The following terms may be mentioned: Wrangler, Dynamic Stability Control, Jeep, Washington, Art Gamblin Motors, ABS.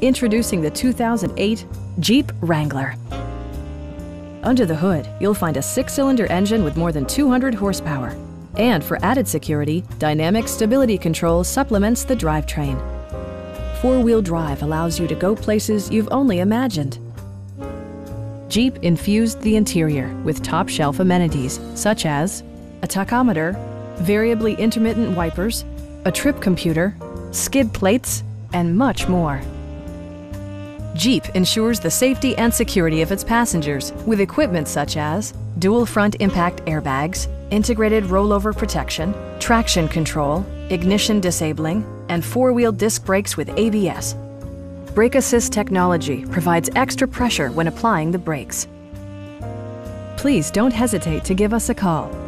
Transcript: Introducing the 2008 Jeep Wrangler. Under the hood, you'll find a 6-cylinder engine with more than 200 horsepower. And for added security, Dynamic Stability Control supplements the drivetrain. 4-wheel drive allows you to go places you've only imagined. Jeep infused the interior with top-shelf amenities such as a tachometer, variably intermittent wipers, a trip computer, skid plates, and much more. Jeep ensures the safety and security of its passengers with equipment such as dual front impact airbags, integrated rollover protection, traction control, ignition disabling, and 4-wheel disc brakes with ABS. Brake assist technology provides extra pressure when applying the brakes. Please don't hesitate to give us a call.